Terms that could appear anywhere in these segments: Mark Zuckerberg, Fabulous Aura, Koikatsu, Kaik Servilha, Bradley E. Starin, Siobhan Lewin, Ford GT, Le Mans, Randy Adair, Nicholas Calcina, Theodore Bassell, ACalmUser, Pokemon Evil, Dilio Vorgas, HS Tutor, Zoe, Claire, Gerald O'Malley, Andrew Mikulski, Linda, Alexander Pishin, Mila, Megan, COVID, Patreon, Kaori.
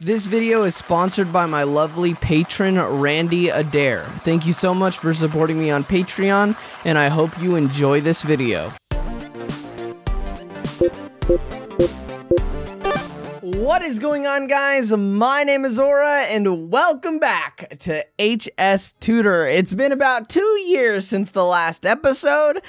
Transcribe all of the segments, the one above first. This video is sponsored by my lovely patron, Randy Adair. Thank you so much for supporting me on Patreon, and I hope you enjoy this video. What is going on, guys? My name is Aura, and welcome back to HS Tutor. It's been about 2 years since the last episode.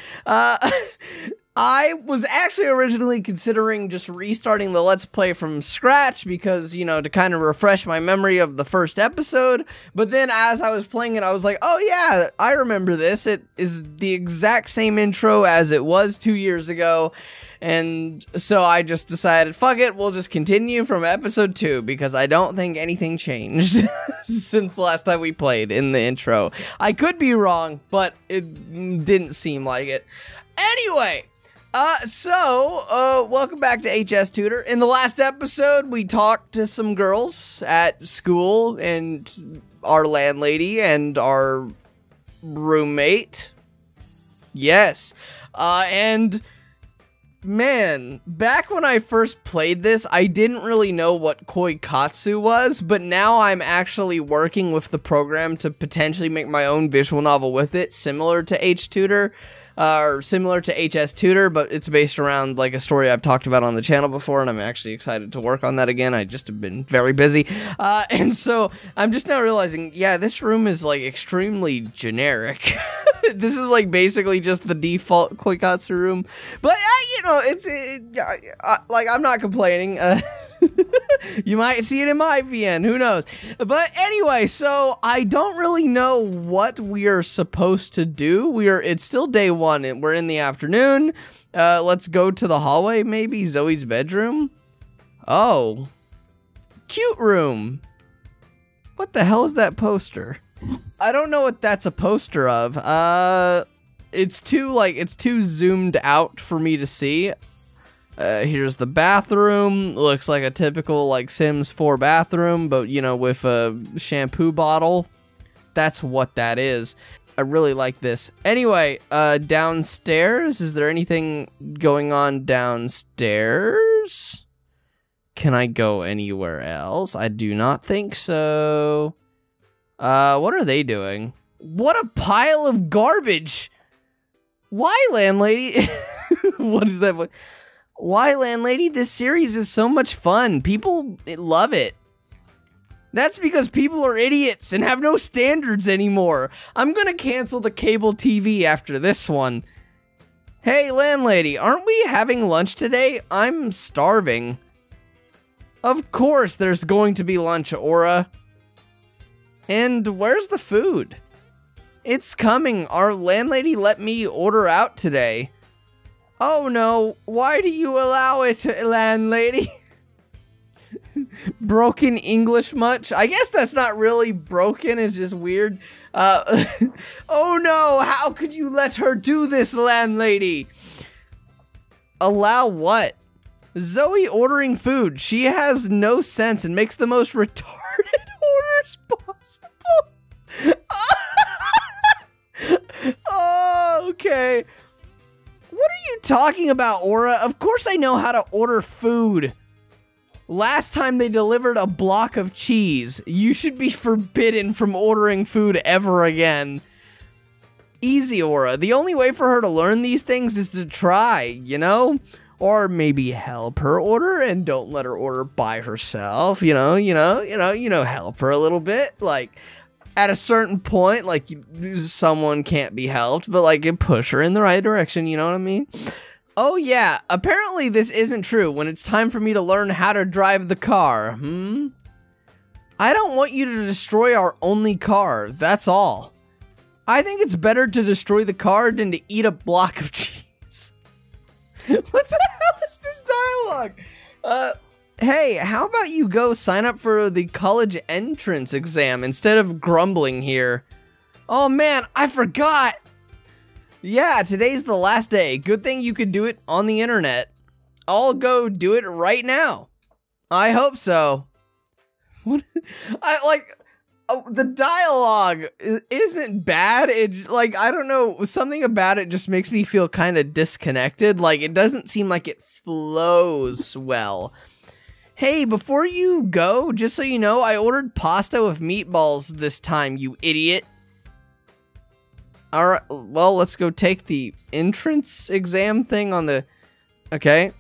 I was actually originally considering just restarting the Let's Play from scratch because, you know, to kind of refresh my memory of the first episode, but then as I was playing it, I was like, oh yeah, I remember this. It is the exact same intro as it was 2 years ago, and so I just decided, fuck it, we'll just continue from episode 2 because I don't think anything changed since the last time we played in the intro. I could be wrong, but it didn't seem like it. Anyway! Welcome back to HS Tutor. In the last episode, we talked to some girls at school, and our landlady and our roommate. Yes. And man, back when I first played this, I didn't really know what Koikatsu was, but now I'm actually working with the program to potentially make my own visual novel with it, similar to HS Tutor, but it's based around like a story I've talked about on the channel before, and I'm actually excited to work on that again. I just have been very busy. And so I'm just now realizing, yeah, this room is like extremely generic. This is like basically just the default Koikatsu room, but you know, like I'm not complaining. You might see it in my VN, who knows? But anyway, so I don't really know what we are supposed to do. It's still day one, and we're in the afternoon. Let's go to the hallway, maybe? Zoe's bedroom? Oh. Cute room. What the hell is that poster? I don't know what that's a poster of. It's too zoomed out for me to see. Here's the bathroom. Looks like a typical, like, Sims 4 bathroom, but, you know, with a shampoo bottle. That's what that is. I really like this. Anyway, downstairs? Is there anything going on downstairs? Can I go anywhere else? I do not think so. What are they doing? What a pile of garbage! Why, landlady? What is that? Why, landlady? This series is so much fun. People love it. That's because people are idiots and have no standards anymore. I'm gonna cancel the cable TV after this one. Hey, landlady, aren't we having lunch today? I'm starving. Of course there's going to be lunch, Aura. And where's the food? It's coming. Our landlady let me order out today. Oh no, why do you allow it, landlady? Broken English much? I guess that's not really broken, it's just weird. Oh no, how could you let her do this, landlady? Allow what? Zoe ordering food. She has no sense and makes the most retarded orders possible. Oh, okay. What are you talking about, Aura? Of course I know how to order food. Last time they delivered a block of cheese. You should be forbidden from ordering food ever again. Easy, Aura. The only way for her to learn these things is to try, you know? Or maybe help her order and don't let her order by herself, you know, help her a little bit, like... At a certain point, like, someone can't be helped, but, like, push her in the right direction, you know what I mean? Oh, yeah, apparently this isn't true when it's time for me to learn how to drive the car, I don't want you to destroy our only car, that's all. I think it's better to destroy the car than to eat a block of cheese. What the hell is this dialogue? Hey, how about you go sign up for the college entrance exam instead of grumbling here? Oh man, I forgot! Yeah, today's the last day. Good thing you could do it on the internet. I'll go do it right now. I hope so. What? The dialogue isn't bad. It, like, I don't know, something about it just makes me feel kind of disconnected. Like, it doesn't seem like it flows well. Hey, before you go, just so you know, I ordered pasta with meatballs this time, you idiot. Alright, well, let's go take the entrance exam thing on the... Okay.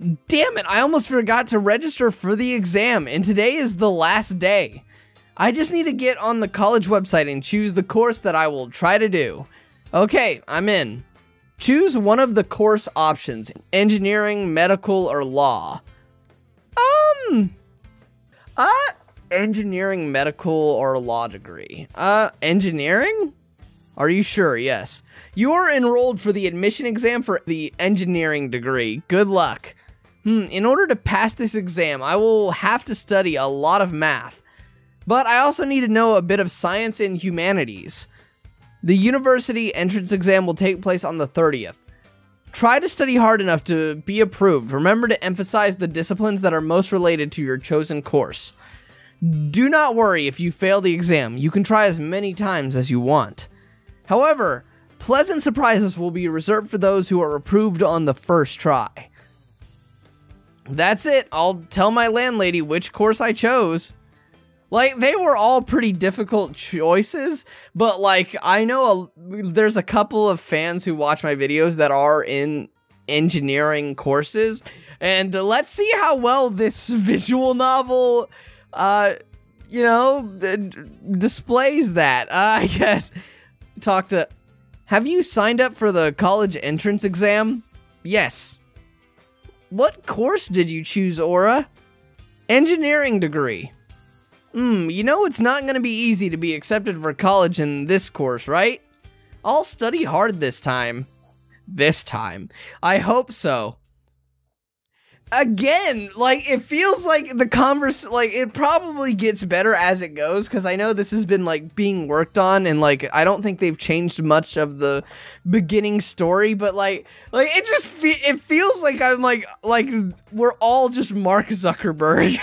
Damn it, I almost forgot to register for the exam, and today is the last day. I just need to get on the college website and choose the course that I will try to do. Okay, I'm in. Choose one of the course options, engineering, medical, or law. Engineering, medical, or law degree. Engineering? Are you sure? Yes. You are enrolled for the admission exam for the engineering degree. Good luck. In order to pass this exam, I will have to study a lot of math. But I also need to know a bit of science and humanities. The university entrance exam will take place on the 30th. Try to study hard enough to be approved. Remember to emphasize the disciplines that are most related to your chosen course. Do not worry if you fail the exam. You can try as many times as you want. However, pleasant surprises will be reserved for those who are approved on the first try. That's it. I'll tell my landlady which course I chose. Like, they were all pretty difficult choices, but, like, I know there's a couple of fans who watch my videos that are in engineering courses, and let's see how well this visual novel, you know, displays that, I guess. Have you signed up for the college entrance exam? Yes. What course did you choose, Aura? Engineering degree. You know it's not gonna be easy to be accepted for college in this course, right? I'll study hard this time. I hope so. Again, like, it feels like the converse, like, it probably gets better as it goes, because I know this has been, like, being worked on, and, like, I don't think they've changed much of the beginning story, but, like, it just, it feels like I'm, like, we're all just Mark Zuckerberg.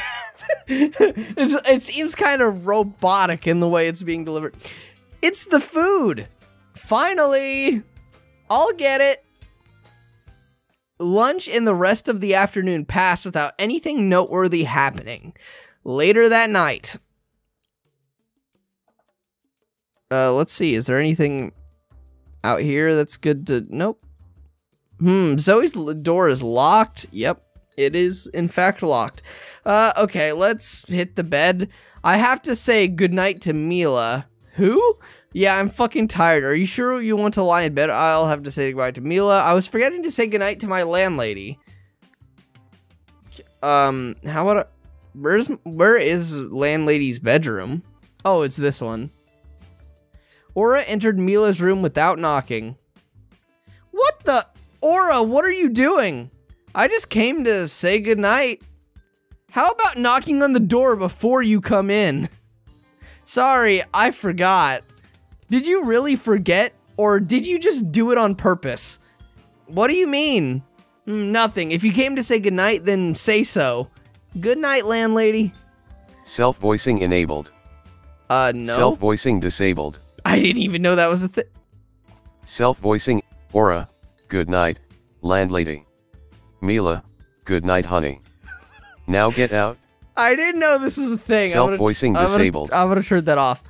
It seems kind of robotic in the way it's being delivered. It's the food! Finally! I'll get it! Lunch and the rest of the afternoon passed without anything noteworthy happening. Later that night. Let's see, is there anything out here that's good to... Nope. Zoe's door is locked. Yep. It is, in fact, locked. Okay, let's hit the bed. I have to say goodnight to Mila. Who? Yeah, I'm fucking tired. Are you sure you want to lie in bed? I'll have to say goodbye to Mila. I was forgetting to say goodnight to my landlady. How about... Where is landlady's bedroom? Oh, it's this one. Aura entered Mila's room without knocking. What the... Aura, what are you doing? I just came to say goodnight. How about knocking on the door before you come in? Sorry, I forgot. Did you really forget, or did you just do it on purpose? What do you mean? Nothing. If you came to say goodnight, then say so. Good night, landlady. Self-voicing enabled. No. Self-voicing disabled. I didn't even know that was a thing. Self-voicing, Aura, good night, landlady. Mila, good night, honey. Now get out. I didn't know this was a thing. Self-voicing disabled. I would have turned that off.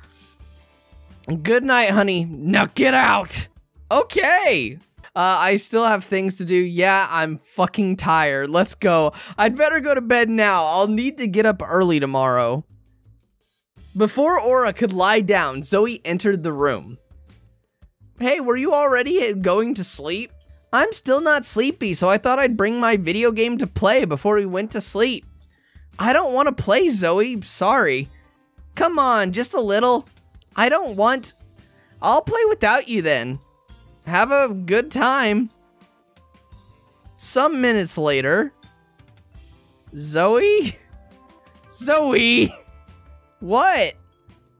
Good night, honey. Now get out. Okay. I still have things to do. Yeah, I'm fucking tired. Let's go. I'd better go to bed now. I'll need to get up early tomorrow. Before Aura could lie down, Zoe entered the room. Hey, were you already going to sleep? I'm still not sleepy, so I thought I'd bring my video game to play before we went to sleep. I don't want to play, Zoe. Sorry. Come on, just a little. I don't want... I'll play without you then. Have a good time. Some minutes later... Zoe? Zoe! What?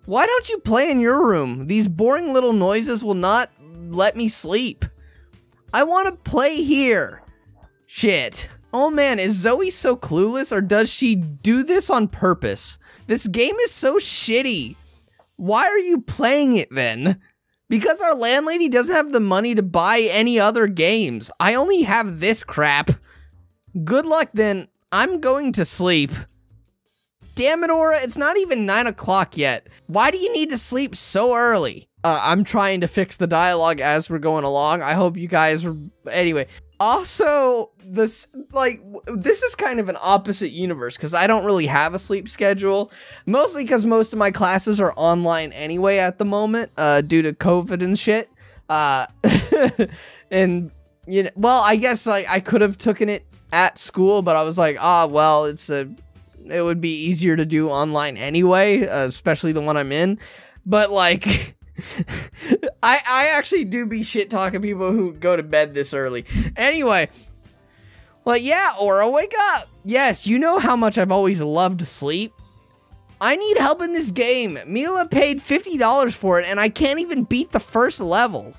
Why don't you play in your room? These boring little noises will not let me sleep. I want to play here. Shit. Oh man, is Zoe so clueless, or does she do this on purpose? This game is so shitty. Why are you playing it then? Because our landlady doesn't have the money to buy any other games. I only have this crap. Good luck then. I'm going to sleep. Damn it, Aura, it's not even 9 o'clock yet. Why do you need to sleep so early? I'm trying to fix the dialogue as we're going along. I hope you guys are, anyway. Also, this is kind of an opposite universe because I don't really have a sleep schedule, mostly because most of my classes are online anyway at the moment, due to COVID and shit. And, you know, well, I guess I could have taken it at school, but I was like, well, it would be easier to do online anyway, especially the one I'm in. But like, I actually do be shit talking people who go to bed this early. Anyway, well, yeah, Aura, wake up. Yes, you know how much I've always loved sleep. I need help in this game. Mila paid $50 for it, and I can't even beat the first level.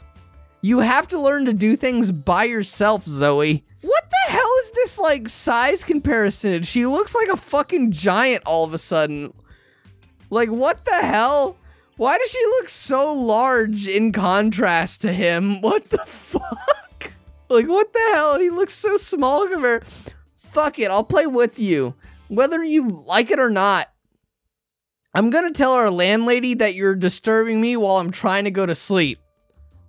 You have to learn to do things by yourself, Zoe. What the hell is this, like, size comparison? She looks like a fucking giant all of a sudden. Like, what the hell? Why does she look so large in contrast to him? What the fuck? Like, what the hell? He looks so small compared. Fuck it, I'll play with you. Whether you like it or not. I'm gonna tell our landlady that you're disturbing me while I'm trying to go to sleep.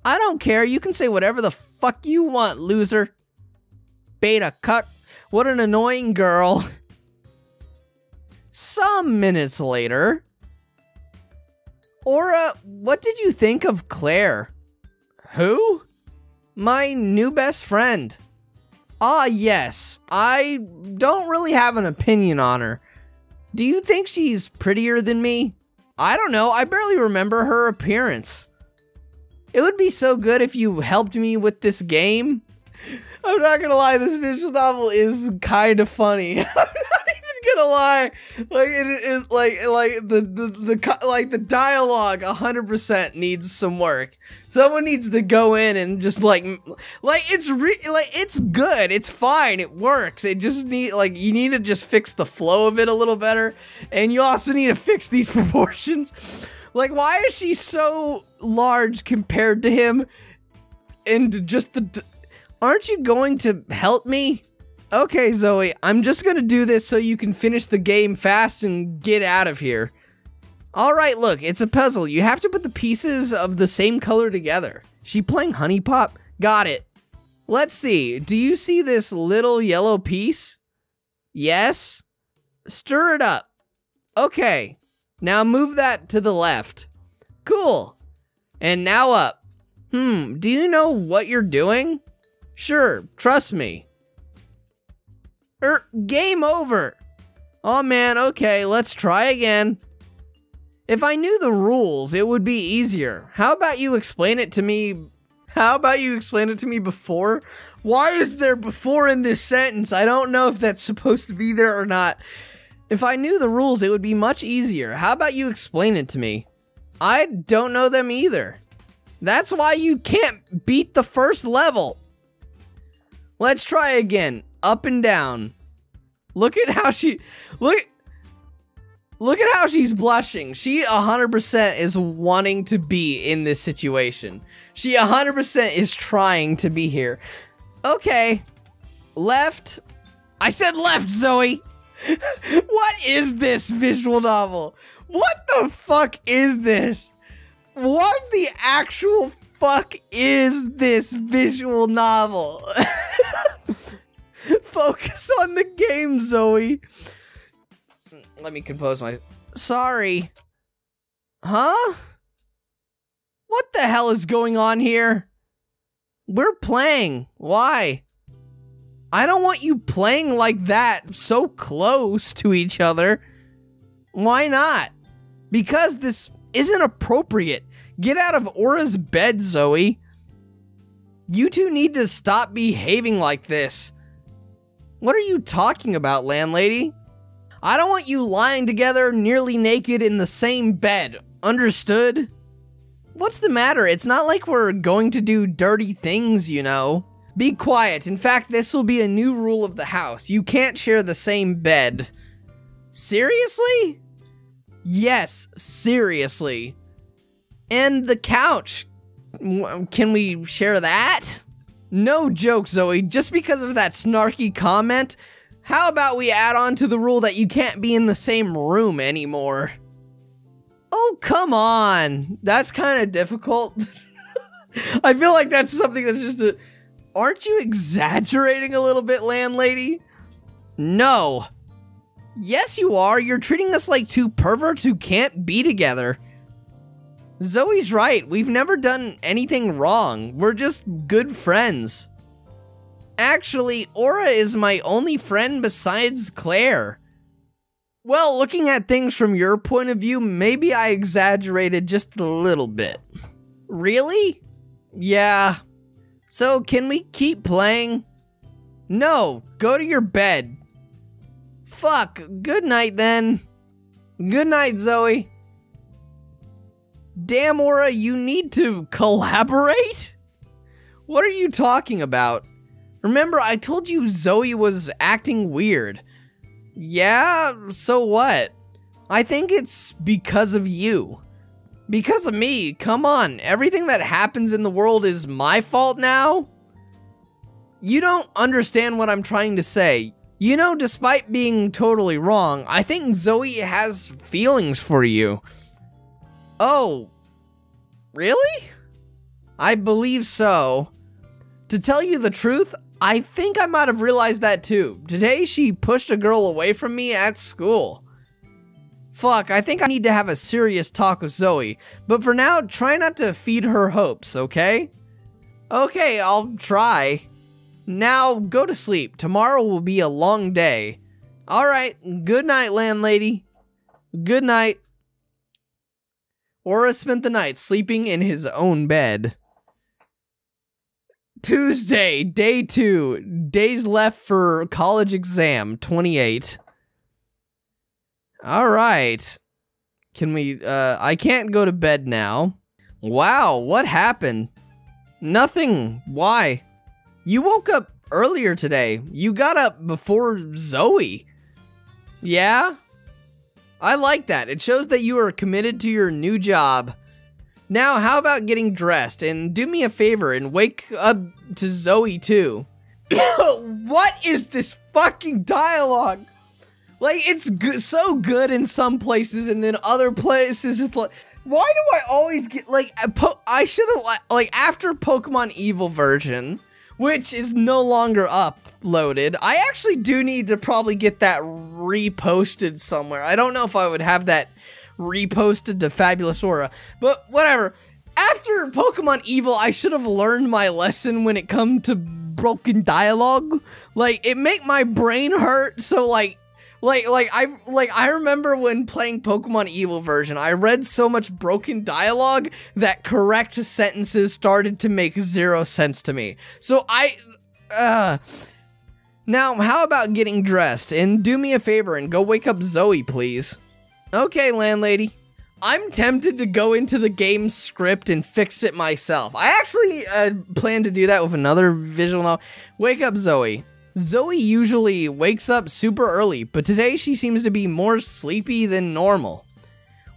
I don't care, you can say whatever the fuck you want, loser. Beta cuck. What an annoying girl. Some minutes later. Aura, what did you think of Claire? Who? My new best friend. Yes. I don't really have an opinion on her. Do you think she's prettier than me? I don't know, I barely remember her appearance. It would be so good if you helped me with this game. I'm not gonna lie, this visual novel is kind of funny. I'm not even gonna lie. Like, it is like the dialogue 100% needs some work. Someone needs to go in and just it's good. It's fine. It works. It just you need to just fix the flow of it a little better, and you also need to fix these proportions. Like, why is she so large compared to him? And just the. Aren't you going to help me? Okay, Zoe, I'm just gonna do this so you can finish the game fast and get out of here. Alright, look, it's a puzzle. You have to put the pieces of the same color together. She playing Honey Pop? Got it. Let's see. Do you see this little yellow piece? Yes? Stir it up. Okay. Now move that to the left. Cool. And now up. Do you know what you're doing? Sure, trust me. Game over. Oh man, okay, let's try again. If I knew the rules, it would be easier. How about you explain it to me before? Why is there before in this sentence? I don't know if that's supposed to be there or not. If I knew the rules, it would be much easier. How about you explain it to me? I don't know them either. That's why you can't beat the first level. Let's try again. Up and down. Look at how she... Look at how she's blushing. She 100% is wanting to be in this situation. She 100% is trying to be here. Okay. Left. I said left, Zoe! What is this visual novel? What the fuck is this? What the actual fuck is this visual novel? Focus on the game, Zoe. Let me compose my... Sorry. Huh? What the hell is going on here? We're playing. Why? I don't want you playing like that, so close to each other. Why not? Because this isn't appropriate. Get out of Aura's bed, Zoe. You two need to stop behaving like this. What are you talking about, landlady? I don't want you lying together, nearly naked, in the same bed. Understood? What's the matter? It's not like we're going to do dirty things, you know. Be quiet. In fact, this will be a new rule of the house. You can't share the same bed. Seriously? Yes, seriously. And the couch. Can we share that? No joke, Zoe. Just because of that snarky comment, How about we add on to the rule that you can't be in the same room anymore? Oh, come on. That's kind of difficult. I feel like that's something that's just a... Aren't you exaggerating a little bit, landlady? No. Yes, you are. You're treating us like two perverts who can't be together. Zoe's right. We've never done anything wrong. We're just good friends. Actually, Aura is my only friend besides Claire. Well, looking at things from your point of view, maybe I exaggerated just a little bit. Really? Yeah. So, can we keep playing? No, go to your bed. Fuck, good night then. Good night, Zoe. Damn, Aura, you need to collaborate? What are you talking about? Remember, I told you Zoe was acting weird. Yeah, so what? I think it's because of you. Because of me, come on, everything that happens in the world is my fault now? You don't understand what I'm trying to say. You know, despite being totally wrong, I think Zoe has feelings for you. Oh, really? I believe so. To tell you the truth, I think I might have realized that too. Today she pushed a girl away from me at school. Fuck, I think I need to have a serious talk with Zoe, but for now, try not to feed her hopes, okay? Okay, I'll try. Now, go to sleep. Tomorrow will be a long day. Alright, good night, landlady. Good night. Aura spent the night sleeping in his own bed. Tuesday, day 2. Days left for college exam, 28. All right. Can we, I can't go to bed now. Wow, what happened? Nothing. Why? You woke up earlier today. You got up before Zoe. Yeah? I like that. It shows that you are committed to your new job. Now, how about getting dressed? And do me a favor and wake up to Zoe, too. What is this fucking dialogue? Like, it's so good in some places, and then other places, it's like, why do I always get, like, I should have, like, after Pokemon Evil version, which is no longer uploaded, I actually do need to probably get that reposted somewhere. I don't know if I would have that reposted to Fabulous Aura, but whatever. After Pokemon Evil, I should have learned my lesson when it come to broken dialogue. Like, it make my brain hurt, so, I remember when playing Pokemon Evil version, I read so much broken dialogue that correct sentences started to make zero sense to me. So now, how about getting dressed? And do me a favor and go wake up Zoe, please. Okay, landlady. I'm tempted to go into the game script and fix it myself. I actually plan to do that with another visual novel. Wake up Zoe. Zoe usually wakes up super early, but today she seems to be more sleepy than normal.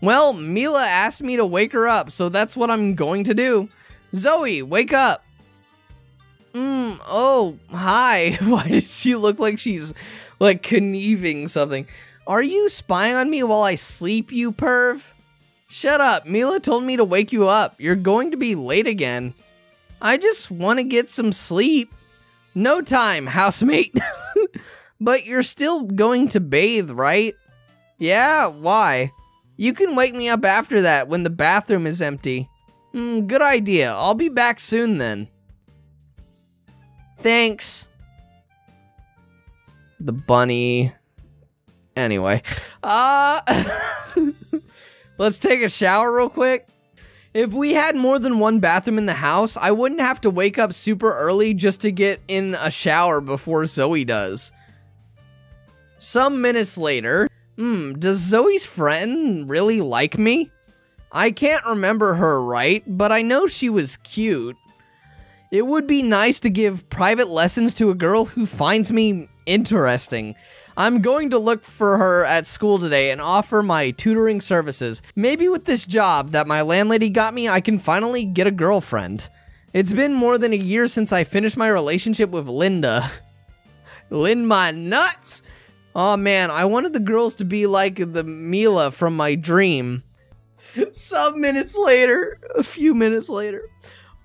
Well, Mila asked me to wake her up, so that's what I'm going to do. Zoe, wake up! Oh, hi. Why does she look like she's, like, conniving something? Are you spying on me while I sleep, you perv? Shut up, Mila told me to wake you up. You're going to be late again. I just want to get some sleep. No time, housemate. But you're still going to bathe, right? Yeah, why? You can wake me up after that when the bathroom is empty. Good idea. I'll be back soon then. Thanks. The bunny. Anyway. Let's take a shower real quick. If we had more than one bathroom in the house, I wouldn't have to wake up super early just to get in a shower before Zoe does. Some minutes later, does Zoe's friend really like me? I can't remember her right, but I know she was cute. It would be nice to give private lessons to a girl who finds me interesting. I'm going to look for her at school today and offer my tutoring services. Maybe with this job that my landlady got me, I can finally get a girlfriend. It's been more than a year since I finished my relationship with Linda. in my nuts. Oh man, I wanted the girls to be like the Mila from my dream. A few minutes later.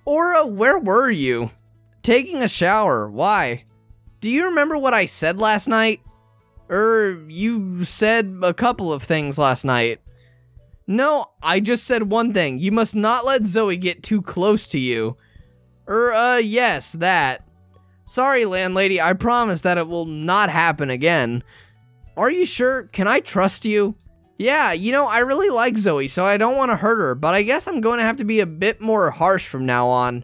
Aura, where were you? Taking a shower, why? Do you remember what I said last night? You said a couple of things last night. No, I just said one thing. You must not let Zoe get too close to you. Yes, that. Sorry, landlady, I promise that it will not happen again. Are you sure? Can I trust you? Yeah, you know, I really like Zoe, so I don't want to hurt her, but I guess I'm going to have to be a bit more harsh from now on.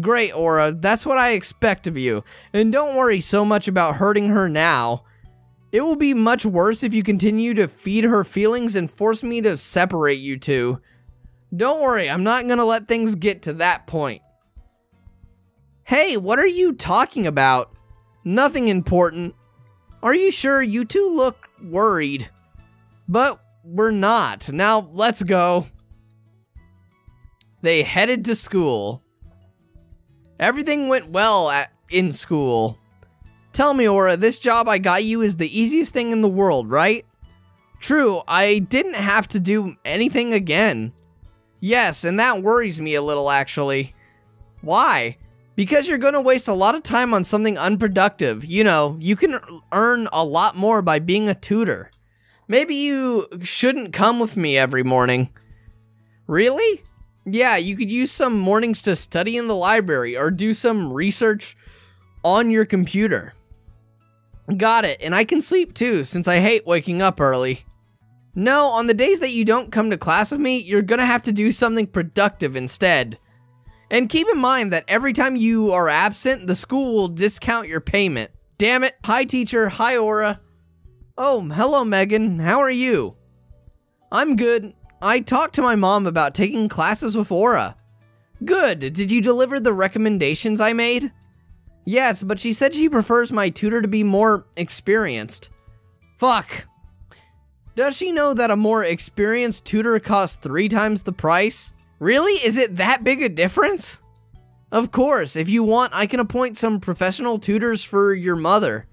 Great, Aura, that's what I expect of you, and don't worry so much about hurting her now. It will be much worse if you continue to feed her feelings and force me to separate you two. Don't worry, I'm not going to let things get to that point. Hey, what are you talking about? Nothing important. Are you sure? You two look worried? But we're not. Now, let's go. They headed to school. Everything went well in school. Tell me, Aura, this job I got you is the easiest thing in the world, right? True, I didn't have to do anything again. Yes, and that worries me a little, actually. Why? Because you're going to waste a lot of time on something unproductive. You know, you can earn a lot more by being a tutor. Maybe you shouldn't come with me every morning. Really? Yeah, you could use some mornings to study in the library or do some research on your computer. Got it, and I can sleep too, since I hate waking up early. No, on the days that you don't come to class with me, you're gonna have to do something productive instead. And keep in mind that every time you are absent, the school will discount your payment. Damn it. Hi, teacher. Hi, Aura. Oh, hello, Megan. How are you? I'm good. I talked to my mom about taking classes with Aura. Good. Did you deliver the recommendations I made? Yes, but she said she prefers my tutor to be more experienced. Fuck. Does she know that a more experienced tutor costs 3 times the price? Really? Is it that big a difference? Of course, if you want, I can appoint some professional tutors for your mother.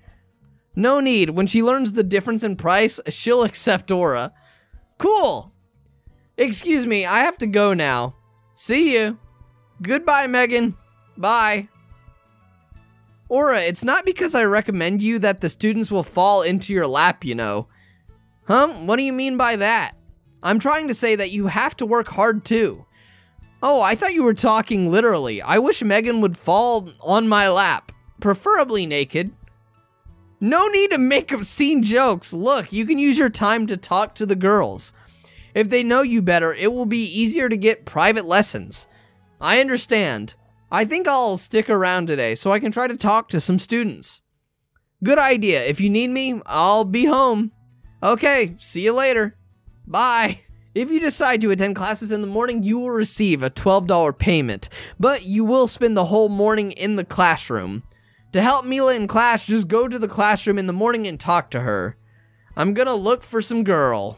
No need, when she learns the difference in price, she'll accept Aura. Cool! Excuse me, I have to go now. See you. Goodbye, Megan. Bye. Aura, it's not because I recommend you that the students will fall into your lap, you know. Huh? What do you mean by that? I'm trying to say that you have to work hard too. Oh, I thought you were talking literally. I wish Megan would fall on my lap, preferably naked. No need to make obscene jokes. Look, you can use your time to talk to the girls. If they know you better, it will be easier to get private lessons. I understand. I think I'll stick around today so I can try to talk to some students. Good idea. If you need me, I'll be home. Okay, see you later. Bye. If you decide to attend classes in the morning, you will receive a $12 payment, but you will spend the whole morning in the classroom. To help Mila in class, just go to the classroom in the morning and talk to her. I'm gonna look for some girl.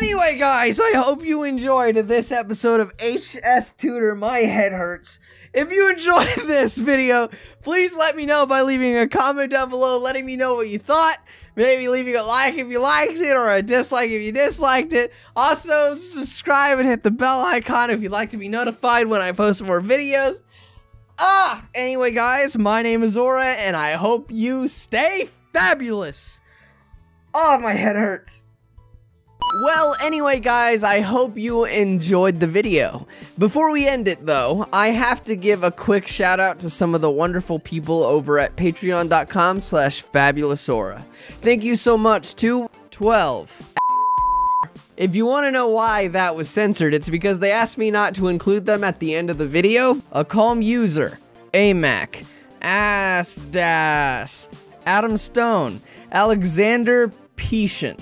Anyway, guys, I hope you enjoyed this episode of HS Tutor. My head hurts. If you enjoyed this video, please let me know by leaving a comment down below, letting me know what you thought. Maybe leaving a like if you liked it, or a dislike if you disliked it. Also, subscribe and hit the bell icon if you'd like to be notified when I post more videos. Anyway, guys, my name is Aura, and I hope you stay fabulous. Oh, my head hurts. Well, anyway, guys, I hope you enjoyed the video. Before we end it, though, I have to give a quick shout out to some of the wonderful people over at patreon.com/fabulousaura. Thank you so much to 12. If you want to know why that was censored, it's because they asked me not to include them at the end of the video. A Calm User, AMAC, Asdas, Adam Stone, Alexander Pishin,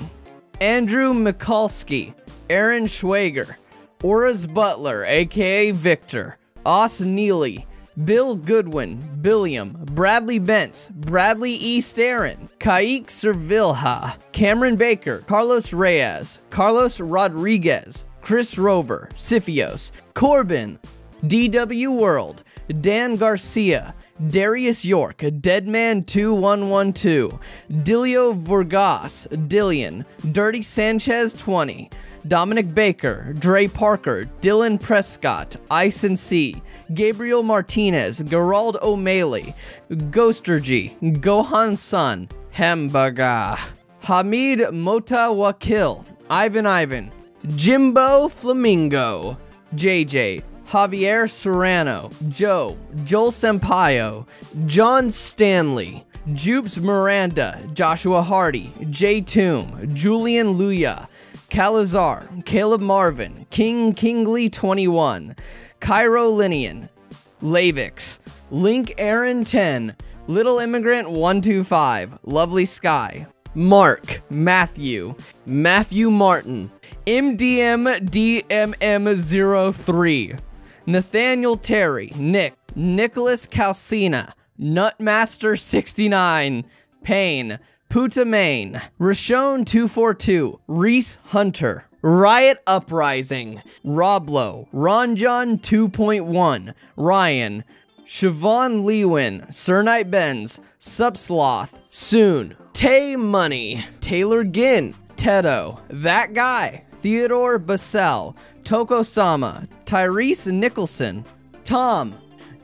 Andrew Mikulski, Aaron Schwager, Aura's Butler, aka Victor, Os Neely, Bill Goodwin, Billiam, Bradley Bentz, Bradley E. Starin, Kaik Servilha, Cameron Baker, Carlos Reyes, Carlos Rodriguez, Chris Rover, Sifios, Corbin, DW World, Dan Garcia, Darius York, Deadman2112, Dilio Vorgas, Dillion, Dirty Sanchez 20, Dominic Baker, Dre Parker, Dylan Prescott, Ice and C, Gabriel Martinez, Gerald O'Malley, Ghostergy, Gohan Sun, Hamburger, Hamid Mota Wakil, Ivan Ivan, Jimbo Flamingo, JJ, Javier Serrano, Joe, Joel Sampaio, John Stanley, Jupes Miranda, Joshua Hardy, J Tomb, Julian Luya, Calazar, Caleb Marvin, King Kingley 21, Cairo Linian, Lavix, Link Aaron 10, Little Immigrant 125, Lovely Sky, Mark, Matthew, Matthew Martin, MDMDMM03, Nathaniel Terry, Nick, Nicholas Calcina, Nutmaster69, Payne, Puta Main, Rashone242, Reese Hunter, Riot Uprising, Roblo, Ronjon 2.1, Ryan, Siobhan Lewin, Sir Knight Benz, Subsloth, Soon, Tay Money, Taylor Ginn, Tedo, That Guy, Theodore Bassell, Tokosama, Tyrese Nicholson, Tom,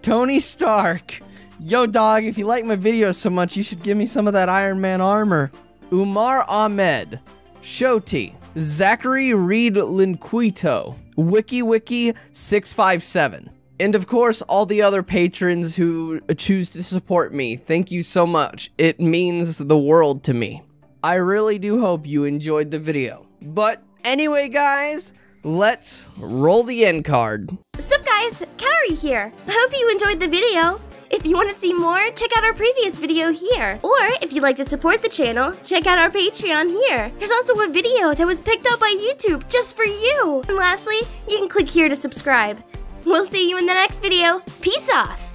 Tony Stark. Yo dog, if you like my videos so much, you should give me some of that Iron Man armor. Umar Ahmed, Shoti, Zachary Reed Linquito, WikiWiki657, and of course all the other patrons who choose to support me. Thank you so much. It means the world to me. I really do hope you enjoyed the video. But anyway guys, let's roll the end card. Sup guys, Kaori here. Hope you enjoyed the video. If you want to see more, check out our previous video here. Or if you'd like to support the channel, check out our Patreon here. There's also a video that was picked up by YouTube just for you. And lastly, you can click here to subscribe. We'll see you in the next video. Peace off!